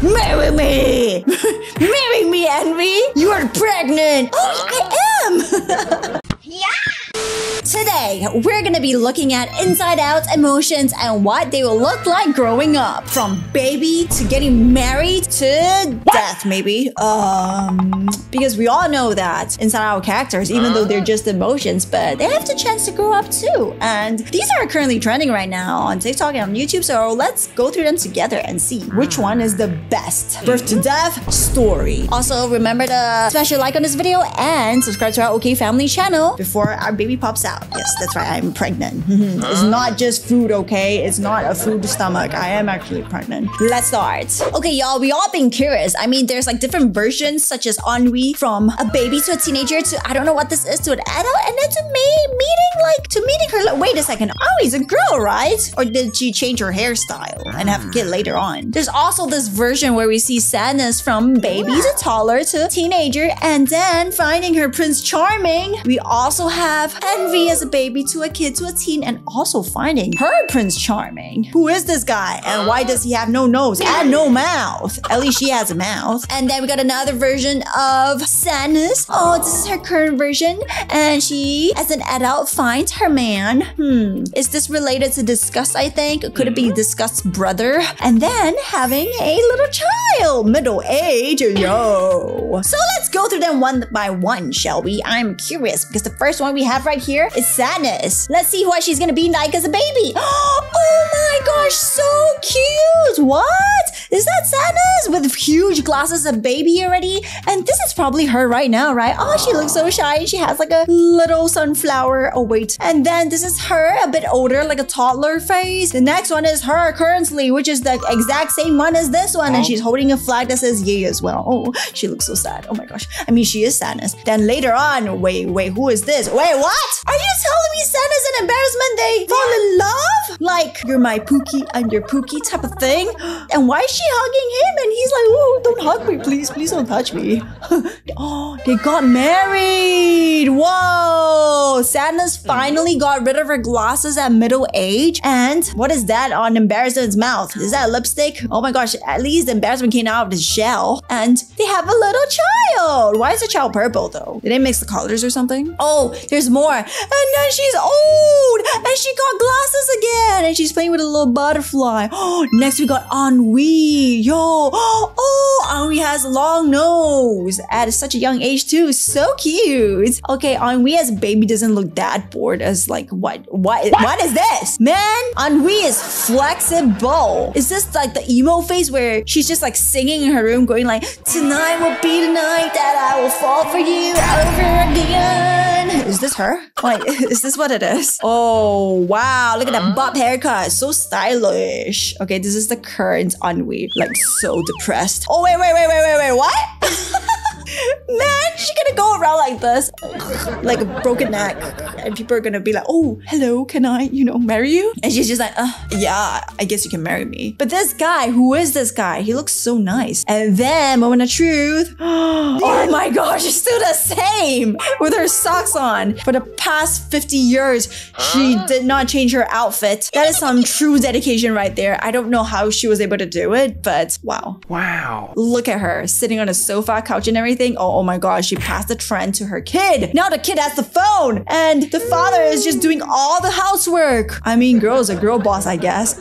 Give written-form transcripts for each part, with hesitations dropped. Marry me! Marry me, Ennui! You are pregnant! Oh, I am! Yeah! Today, we're gonna be looking at inside-out emotions and what they will look like growing up. From baby to getting married to death, maybe. Because we all know that inside-out characters, even though they're just emotions, but they have the chance to grow up too. And these are currently trending right now on TikTok and on YouTube, so let's go through them together and see which one is the best. Birth to death story. Also, remember to smash your like on this video and subscribe to our OK Family channel before our baby pops out. Yes, that's right, I'm pregnant. It's not just food, okay? It's not a food stomach. I am actually pregnant. Let's start. Okay, y'all, we all been curious. I mean, there's like different versions such as ennui, from a baby to a teenager to I don't know what this is, to an adult, and then to meeting her. Wait a second, Ennuy's a girl, right? Or did she change her hairstyle and have a kid later on? There's also this version where we see sadness from baby to toddler to teenager, and then finding her Prince Charming. We also have envy as a baby to a kid to a teen, and also finding her Prince Charming. Who is this guy and why does he have no nose and no mouth? At least she has a mouth. And then we got another version of sadness. Oh, this is her current version, and she as an adult finds her man. Is this related to disgust? I think could it be disgust's brother? And then having a little child, middle age. Yo, so let's go through them one by one, shall we? I'm curious because the first one we have right here is sadness. Let's see what she's gonna be like as a baby. Oh my gosh, so cute. What? Is that sadness with huge glasses, a baby already? And this is probably her right now, right? Oh, she looks so shy. She has like a little sunflower. Oh, wait. And then this is her a bit older, like a toddler face. The next one is her currently, which is the exact same one as this one. And she's holding a flag that says yay as well. Oh, she looks so sad. Oh my gosh. I mean, she is sadness. Then later on, wait, who is this? Wait, what? Are you telling me sadness and embarrassment, they fall in love? Like, you're my pookie, I'm your pookie type of thing? And why is she hugging him and he's like, whoa, don't hug me, please, please don't touch me. Oh, they got married. Whoa, sadness finally got rid of her glasses at middle age. And what is that on embarrassment's mouth? Is that lipstick? Oh my gosh, at least embarrassment came out of the shell. And they have a little child. Why is the child purple though? Did they mix the colors or something? Oh, there's more. And then she's old and she got glasses again and she's playing with a little butterfly. Oh, next we got Ennui. Yo, oh, Ennui has a long nose at such a young age too. So cute. Okay, Ennui as baby doesn't look that bored as like what is this? Man, Ennui is flexible. Is this like the emo phase where she's just like singing in her room going like, tonight will be the night that I will fall for you over again. Is this her? Wait, is this what it is? Oh, wow. Look at that bob haircut. So stylish. Okay, this is the current Ennui. Like, so depressed. Oh, wait. What? Man, she's gonna go around like this, like a broken neck, and people are gonna be like, oh, hello, can I, you know, marry you? And she's just like, yeah, I guess you can marry me. But this guy, who is this guy? He looks so nice. And then, moment of truth, oh my gosh, she's still the same with her socks on. For the past 50 years, she did not change her outfit. That is some true dedication right there. I don't know how she was able to do it, but wow. Wow. Look at her, sitting on a sofa, couch and everything. Oh my gosh, she passed the trend to her kid. Now the kid has the phone and the father is just doing all the housework. I mean, girl's a girl boss, I guess.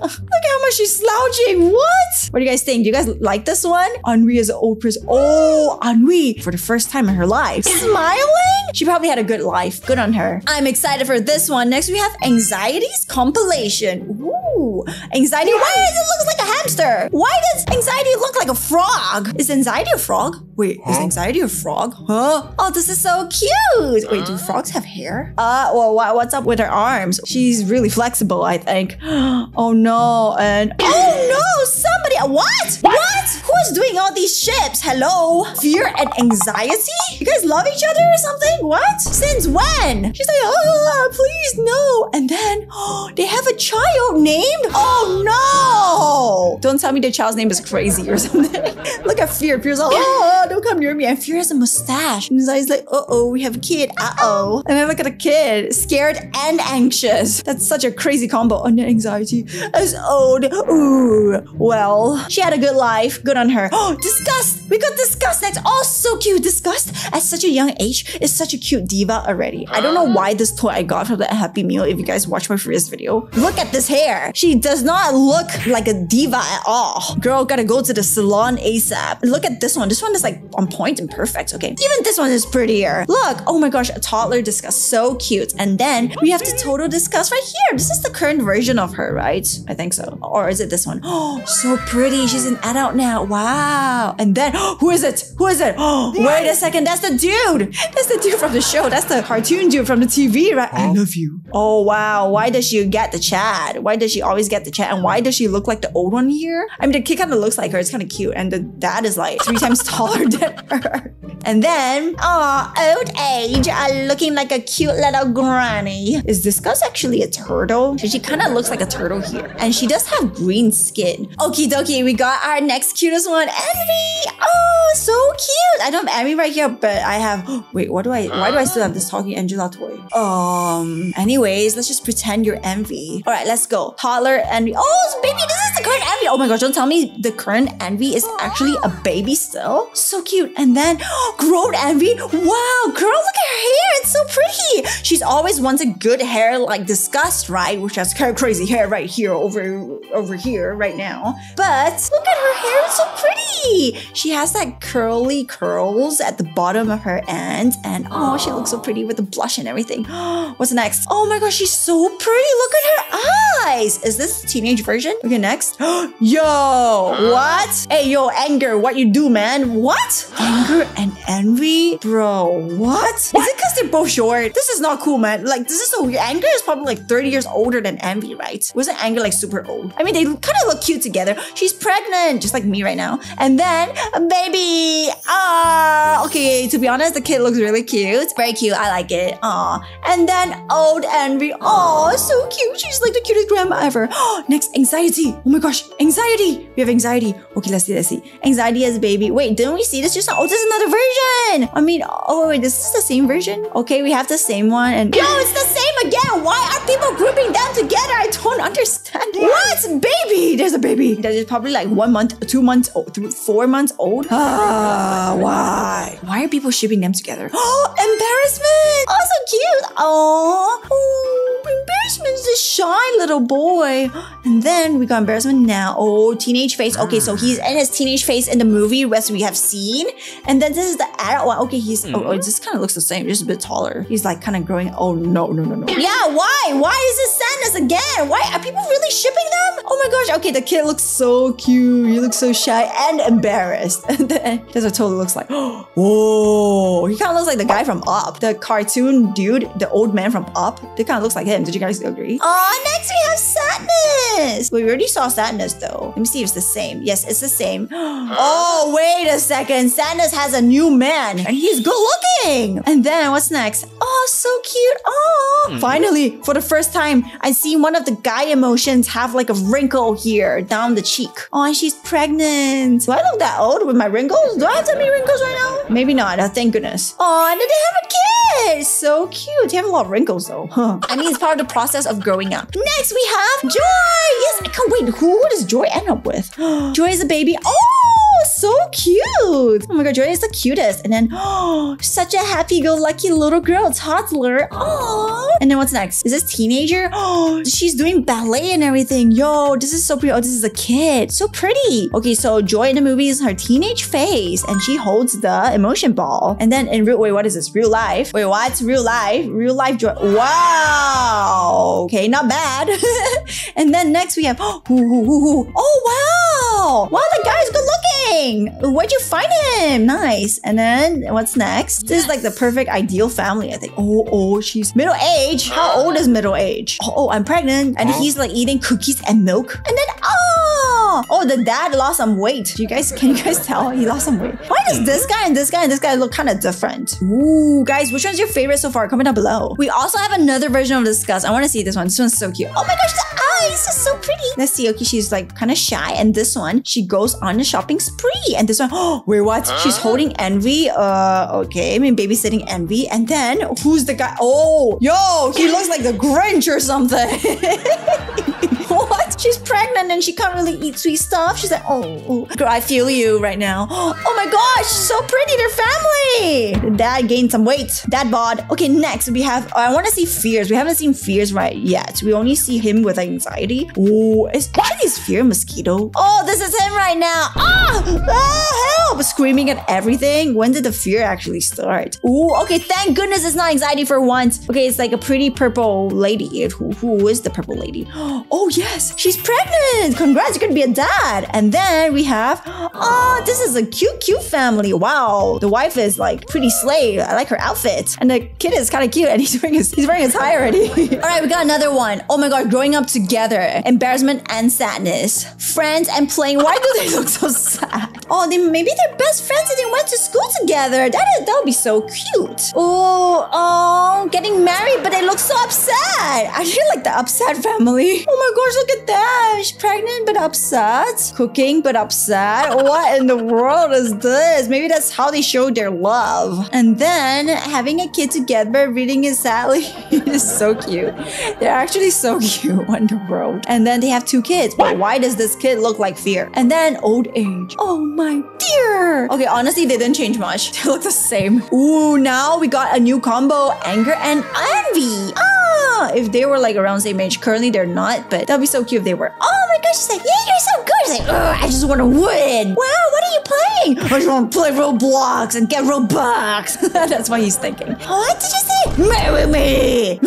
Look at how much she's slouching. What do you guys think? Do you guys like this one? Ennui is an old person. Oh, Ennui for the first time in her life. Smiling? She probably had a good life. Good on her. I'm excited for this one. Next, we have anxieties compilation. Ooh, anxiety. Why does it look like a hamster? Why does anxiety look like a frog? Is anxiety a frog? Wait, is anxiety a frog? Huh? Oh, this is so cute. Wait, do frogs have hair? Well, what's up with her arms? She's really flexible, I think. Oh no, and oh no, somebody, what? Who's doing all these relationships? Hello? Fear and anxiety? You guys love each other or something? What? Since when? She's like, oh, please, no. And then, oh, they have a child named? Oh, no. Don't tell me the child's name is crazy or something. Look at Fear. Fear's all, oh, don't come near me. And Fear has a mustache. And Anxiety's like, uh-oh, we have a kid. Uh-oh. And then look at a kid. Scared and anxious. That's such a crazy combo. And anxiety is old. Ooh. Well, she had a good life. Good on her. Oh, disgust. We got disgust next. Oh, so cute. Disgust at such a young age is such a cute diva already. I don't know why this toy I got from the Happy Meal if you guys watch my previous video. Look at this hair. She does not look like a diva at all. Girl, gotta go to the salon ASAP. Look at this one. This one is like on point and perfect. Okay. Even this one is prettier. Look. Oh my gosh. A toddler disgust. So cute. And then we have the total disgust right here. This is the current version of her, right? I think so. Or is it this one? Oh, so pretty. She's an adult now. Wow. And then, who is it? Who is it? Oh, wait a second. That's the dude. That's the dude from the show. That's the cartoon dude from the TV, right? I love you. Oh, wow. Why does she get the chat? Why does she always get the chat? And why does she look like the old one here? I mean, the kid kind of looks like her. It's kind of cute. And the dad is like 3 times taller than her. And then, oh, old age, looking like a cute little granny. Is Disgust actually a turtle? She kind of looks like a turtle here. And she does have green skin. Okie dokie, we got our next cutest one, Envy. Oh, so cute. I don't have Emmy right here, but I have... Wait, why do I still have this talking Angela toy? Anyways, let's just pretend you're Envy. All right, let's go. Toddler Envy. Oh, baby, this is the current Envy. Oh my gosh, don't tell me the current Envy is actually a baby still. So cute. And then... grown Envy. Wow, girl, look at her hair. It's so pretty. She's always wanted good hair like Disgust, right? Which has her crazy hair right here, over here right now. But look at her hair. It's so pretty. She has that curly curls at the bottom of her end. And oh, she looks so pretty with the blush and everything. What's next? Oh my gosh, she's so pretty. Look at her eyes. Is this the teenage version? Okay, next. Yo, what? Hey, yo, Anger, what you do, man? What? Anger and Envy? Bro, what? Is it because they're both short? This is not cool, man. Like, this is so weird. Anger is probably like 30 years older than Envy, right? Wasn't Anger like super old? I mean, they kind of look cute together. She's pregnant, just like me right now. And then, baby. Okay, to be honest, the kid looks really cute. Very cute. I like it. And then old Envy. Oh, so cute. She's like the cutest grandma ever. Next, Anxiety. Oh my gosh, Anxiety. We have Anxiety. Okay, let's see. Anxiety as a baby. Wait, didn't we see this just now? Oh, this is another version. I mean, oh wait, this is the same version? Okay, we have the same one and... Yo, it's the same again! Why are people grouping them together? I don't understand. What? Baby! There's a baby. That is probably like 1 month, 2 months old, 4 months old. Why? Why are people shipping them together? Oh, embarrassment! Oh, so cute! Oh, embarrassment is a shy little boy. And then we got embarrassment now. Oh, teenage face. Okay, so he's in his teenage face in the movie as we have seen. And then this is the adult one. Okay, he's... Oh, this kind of looks the same. Just a bit taller. He's like kind of growing... Oh, no. Yeah, why? Why is this sadness again? Why? Are people really shipping them? Oh my gosh. Okay, the kid looks so cute. He looks so shy and embarrassed. And then that's what totally looks like. Whoa. He kind of looks like the guy from Up. The cartoon dude, the old man from Up. They kind of looks like him. Did you guys agree? Oh, next we have sadness. We already saw sadness though. Let me see if it's the same. Yes, it's the same. Oh, wait a second. Sadness has a new man. And he's good looking. And then what's next? Oh, so cute. Oh, finally, for the first time, I see one of the guy emotions have like a wrinkle here down the cheek. Oh, and she's pregnant. Do I look that old with my wrinkles? Do I have that many wrinkles right now? Maybe not. Thank goodness. Oh, and then they have a kid. So cute. They have a lot of wrinkles though. I mean, it's part of the process of growing up. Next, we have Joy. Yes, I can't wait. Who does Joy end up with? Joy is a baby. Oh, so cute. Oh my God, Joy is the cutest. And then, oh, such a happy-go-lucky little girl, toddler. Oh. And then what's next? Is this teenager? Oh, she's doing ballet and everything. Yo, this is so pretty. Oh, this is a kid. So pretty. Okay, so Joy in the movie is her teenage face, and she holds the emotion ball. And then in real... Wait, what is this? Real life? Wait, what's real life? Real life Joy. Wow. Okay, not bad. And then next we have... Oh, wow. Wow, the guy's good looking. Where'd you find him? Nice. And then what's next? This is like the perfect ideal family, I think. Oh, she's middle age. How old is middle age? Oh, I'm pregnant. And he's like eating cookies and milk. And then, oh, Oh, the dad lost some weight. Can you guys tell he lost some weight? Why does this guy and this guy and this guy look kind of different? Ooh, guys, which one's your favorite so far? Comment down below. We also have another version of Disgust. I want to see this one. This one's so cute. Oh my gosh, the eyes are so pretty. Let's see. Okay, she's like kind of shy. And this one, she goes on a shopping spree. And this one, oh, wait, what? She's holding Envy. Okay, I mean babysitting Envy. And then who's the guy? Oh, yo, he looks like the Grinch or something. What? She's pregnant and she can't really eat sweet stuff. She's like, oh, girl, I feel you right now. Oh my gosh, so pretty, their family. Dad gained some weight. Dad bod. Okay, next we have, I want to see Fears. We haven't seen Fears right yet. We only see him with anxiety. Oh, is Fear a mosquito? Oh, this is him right now. Oh, help! Screaming at everything. When did the fear actually start? Oh, okay, thank goodness it's not anxiety for once. Okay, it's like a pretty purple lady. Who is the purple lady? Oh, yes, she's pregnant. Congrats, you're gonna be a dad. And then we have, oh, this is a cute family. Wow, the wife is like pretty slay. I like her outfit. And the kid is kind of cute and he's wearing his tie already. All right, we got another one. Oh my God, growing up together. Embarrassment and sadness. Friends and playing. Why do they look so sad? Oh, maybe they're best friends and they went to school together. That would be so cute. Oh, getting married, but they look so upset. I feel like the upset family. Oh my gosh, look at that. She's pregnant but upset. Cooking but upset. What in the world is this? Maybe that's how they show their love. And then having a kid together, reading it sadly. It is so cute. They're actually so cute. What in the world? And then they have two kids. But why does this kid look like Fear? And then old age. Oh my dear. Okay, honestly, they didn't change much. They look the same. Ooh, now we got a new combo. Anger and Envy. Ah, if they were like around the same age. Currently, they're not. But that'd be so cute if they were. Oh my gosh, she's like, yeah, you're so good. She's like, ugh, I just want to win. Wow, what are you playing? I just want to play Roblox and get Robux. That's what he's thinking. What did you say? Marry me.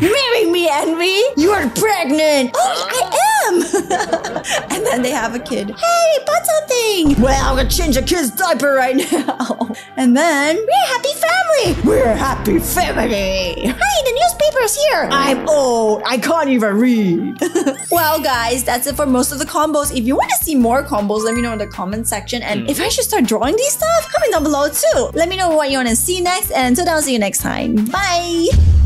Marry me, Envy. You are pregnant. Oh, I am. And then they have a kid. Hey, bought something. Well, I'm gonna change a kid's diaper right now. And then we're a happy family. We're a happy family. Hi, the newspaper's here. I'm old. I can't even read. Well, guys, that's it for most of the combos. If you want to see more combos, let me know in the comment section. And if I should start drawing these stuff, comment down below too. Let me know what you want to see next. And until then, I'll see you next time. Bye.